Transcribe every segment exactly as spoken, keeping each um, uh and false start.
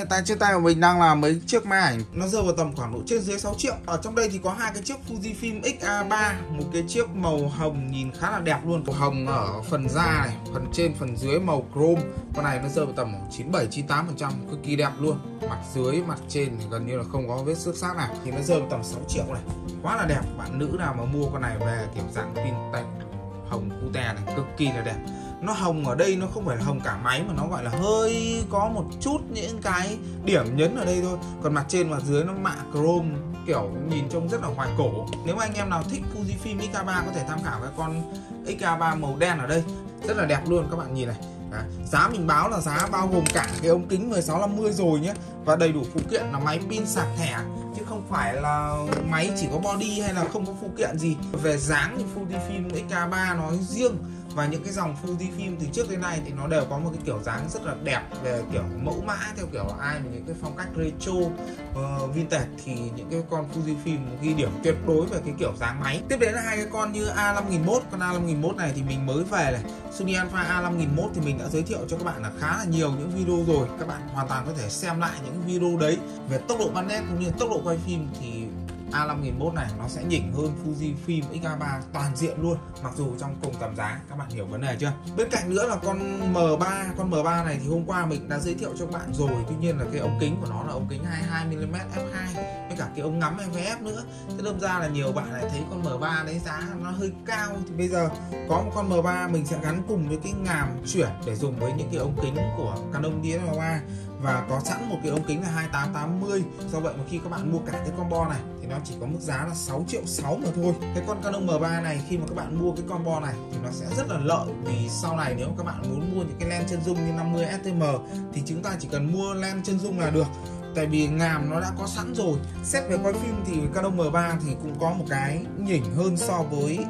Hiện tại trên tay của mình đang là mấy chiếc máy ảnh nó rơi vào tầm khoảng độ trên dưới sáu triệu. Ở trong đây thì có hai cái chiếc Fujifilm X A ba, một cái chiếc màu hồng nhìn khá là đẹp luôn, màu hồng ở phần da này, phần trên phần dưới màu chrome. Con này nó rơi vào tầm chín mươi bảy chín mươi tám phần trăm, cực kỳ đẹp luôn. Mặt dưới mặt trên gần như là không có vết xước xác nào, thì nó rơi vào tầm sáu triệu này, quá là đẹp. Bạn nữ nào mà mua con này về kiểu dạng pin tạch hồng cute này cực kỳ là đẹp. Nó hồng ở đây nó không phải là hồng cả máy mà nó gọi là hơi có một chút những cái điểm nhấn ở đây thôi. Còn mặt trên và dưới nó mạ chrome, kiểu nhìn trông rất là hoài cổ. Nếu anh em nào thích Fujifilm X A ba có thể tham khảo cái con X A ba màu đen ở đây, rất là đẹp luôn các bạn nhìn này. À, giá mình báo là giá bao gồm cả cái ống kính mười sáu năm mươi rồi nhé, và đầy đủ phụ kiện là máy pin sạc thẻ, chứ không phải là máy chỉ có body hay là không có phụ kiện gì. Về dáng thì Fujifilm X A ba nói riêng và những cái dòng Fujifilm từ trước đến nay thì nó đều có một cái kiểu dáng rất là đẹp, về kiểu mẫu mã theo kiểu ai những cái phong cách retro uh, vintage thì những cái con Fujifilm ghi điểm tuyệt đối về cái kiểu dáng máy. Tiếp đến là hai cái con như A năm nghìn không trăm, con A năm nghìn không trăm này thì mình mới về này, Sony Alpha A năm nghìn không trăm thì mình đã giới thiệu cho các bạn là khá là nhiều những video rồi, các bạn hoàn toàn có thể xem lại những video đấy. Về tốc độ bắn nét cũng như tốc độ quay phim thì A năm nghìn không trăm này nó sẽ nhỉnh hơn Fujifilm X A ba toàn diện luôn, mặc dù trong cùng tầm giá, các bạn hiểu vấn đề chưa? Bên cạnh nữa là con M ba, con M ba này thì hôm qua mình đã giới thiệu cho các bạn rồi, tuy nhiên là cái ống kính của nó là ống kính hai mươi hai mi li mét f hai với cả cái ống ngắm em vê ép nữa. Thế đâm ra là nhiều bạn lại thấy con M ba đấy giá nó hơi cao, thì bây giờ có một con M ba mình sẽ gắn cùng với cái ngàm chuyển để dùng với những cái ống kính của Canon D S L R và có sẵn một cái ống kính là hai tám tám mươi. Do vậy mà khi các bạn mua cả cái combo này thì nó chỉ có mức giá là sáu triệu sáu mà thôi. Cái con Canon M ba này khi mà các bạn mua cái combo này thì nó sẽ rất là lợi, vì sau này nếu các bạn muốn mua những cái lens chân zoom như năm mươi S T M thì chúng ta chỉ cần mua lens chân zoom là được, tại vì ngàm nó đã có sẵn rồi. Xét về quay phim thì Canon M ba thì cũng có một cái nhỉnh hơn so với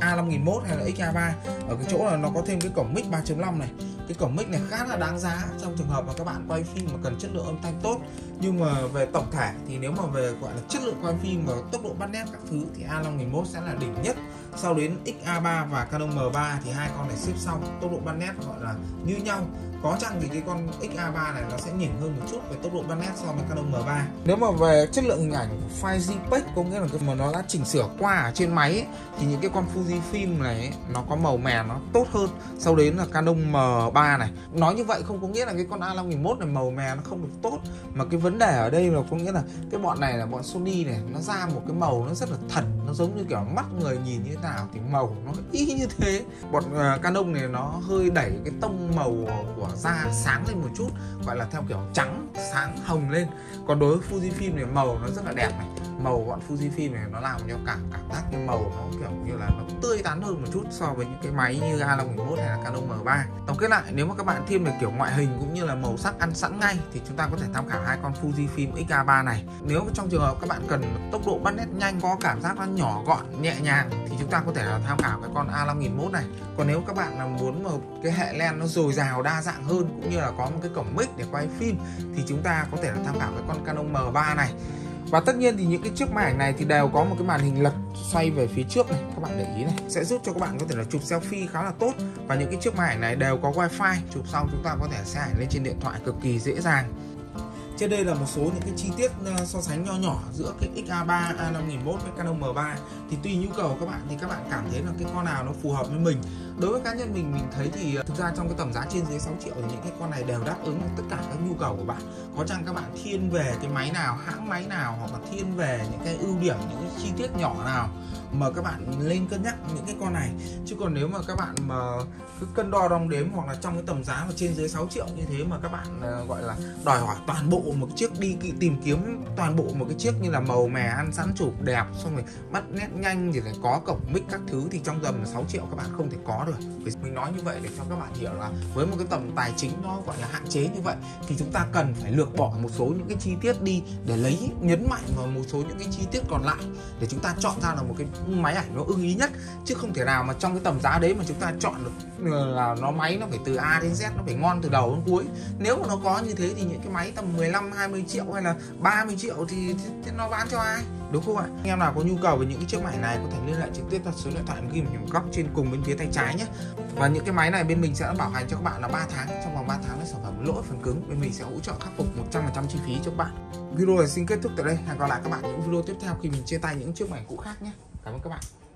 A năm nghìn không trăm hay là X A ba ở cái chỗ là nó có thêm cái cổng mic ba chấm năm này. Cái cổng mic này khá là đáng giá trong trường hợp mà các bạn quay phim mà cần chất lượng âm thanh tốt, nhưng mà về tổng thể thì nếu mà về gọi là chất lượng quay phim và tốc độ bắt nét các thứ thì A năm nghìn không trăm sẽ là đỉnh nhất, sau đến X A ba và Canon M ba thì hai con này xếp sau, tốc độ bắt nét gọi là như nhau. Có chăng thì cái con X A ba này nó sẽ nhỉnh hơn một chút về tốc độ bắt nét so với Canon M ba. Nếu mà về chất lượng hình ảnh file JPEG, có nghĩa là cái mà nó đã chỉnh sửa qua ở trên máy ấy, thì những cái con Fujifilm này ấy, nó có màu mè nó tốt hơn, sau đến là Canon M ba này. Nói như vậy không có nghĩa là cái con A năm nghìn không trăm này màu mè nó không được tốt, mà cái vấn đề ở đây là có nghĩa là cái bọn này là bọn Sony này, nó ra một cái màu nó rất là thật, nó giống như kiểu mắt người nhìn như thế nào thì màu nó y như thế. Bọn uh, Canon này nó hơi đẩy cái tông màu của da sáng lên một chút, gọi là theo kiểu trắng sáng hồng lên. Còn đối với Fujifilm này màu nó rất là đẹp này, màu bọn Fujifilm này nó làm cho cảm cảm giác cái màu nó kiểu như là nó tươi tắn hơn một chút so với những cái máy như A năm nghìn không trăm hay là Canon M ba. Tổng kết lại, nếu mà các bạn thiên về kiểu ngoại hình cũng như là màu sắc ăn sẵn ngay thì chúng ta có thể tham khảo hai con Fujifilm X A ba này. Nếu trong trường hợp các bạn cần tốc độ bắt nét nhanh, có cảm giác nó nhỏ gọn nhẹ nhàng thì chúng ta có thể là tham khảo cái con A năm nghìn không trăm này. Còn nếu các bạn là muốn một cái hệ lens nó dồi dào đa dạng hơn cũng như là có một cái cổng mic để quay phim thì chúng ta có thể là tham khảo cái con Canon M ba này. Và tất nhiên thì những cái chiếc máy ảnh này thì đều có một cái màn hình lật xoay về phía trước này, các bạn để ý này, sẽ giúp cho các bạn có thể là chụp selfie khá là tốt. Và những cái chiếc máy ảnh này đều có wifi, chụp xong chúng ta có thể sẽ ảnh lên trên điện thoại cực kỳ dễ dàng. Trên đây là một số những cái chi tiết so sánh nho nhỏ giữa cái X A ba, A năm nghìn không trăm với Canon M ba. Thì tùy nhu cầu các bạn thì các bạn cảm thấy là cái con nào nó phù hợp với mình. Đối với cá nhân mình, mình thấy thì thực ra trong cái tầm giá trên dưới sáu triệu thì những cái con này đều đáp ứng tất cả các nhu cầu của bạn. Có chăng các bạn thiên về cái máy nào, hãng máy nào, hoặc là thiên về những cái ưu điểm, những cái chi tiết nhỏ nào mà các bạn lên cân nhắc những cái con này. Chứ còn nếu mà các bạn mà cứ cân đo đong đếm hoặc là trong cái tầm giá mà trên dưới sáu triệu như thế mà các bạn gọi là đòi hỏi toàn bộ một cái chiếc, đi tìm kiếm toàn bộ một cái chiếc như là màu mè ăn sẵn chụp đẹp xong rồi bắt nét nhanh thì phải có cổng mic các thứ, thì trong tầm sáu triệu các bạn không thể có được. Mình nói như vậy để cho các bạn hiểu là với một cái tầm tài chính nó gọi là hạn chế như vậy thì chúng ta cần phải lược bỏ một số những cái chi tiết đi để lấy nhấn mạnh vào một số những cái chi tiết còn lại để chúng ta chọn ra là một cái máy ảnh nó ưng ý nhất, chứ không thể nào mà trong cái tầm giá đấy mà chúng ta chọn được là nó máy nó phải từ A đến Z, nó phải ngon từ đầu đến cuối. Nếu mà nó có như thế thì những cái máy tầm mười lăm hai mươi triệu hay là ba mươi triệu thì, thì, thì nó bán cho ai? đúng không ạ? Anh em nào có nhu cầu về những cái chiếc máy này có thể liên hệ trực tiếp vào số điện thoại ghi ở góc trên cùng bên phía tay trái nhé. Và những cái máy này bên mình sẽ bảo hành cho các bạn là ba tháng, trong vòng ba tháng là sản phẩm lỗi phần cứng bên mình sẽ hỗ trợ khắc phục một trăm phần trăm chi phí cho các bạn. Video này xin kết thúc tại đây, hẹn gặp lại các bạn những video tiếp theo khi mình chia tay những chiếc máy cũ khác nhé. Cảm ơn các bạn.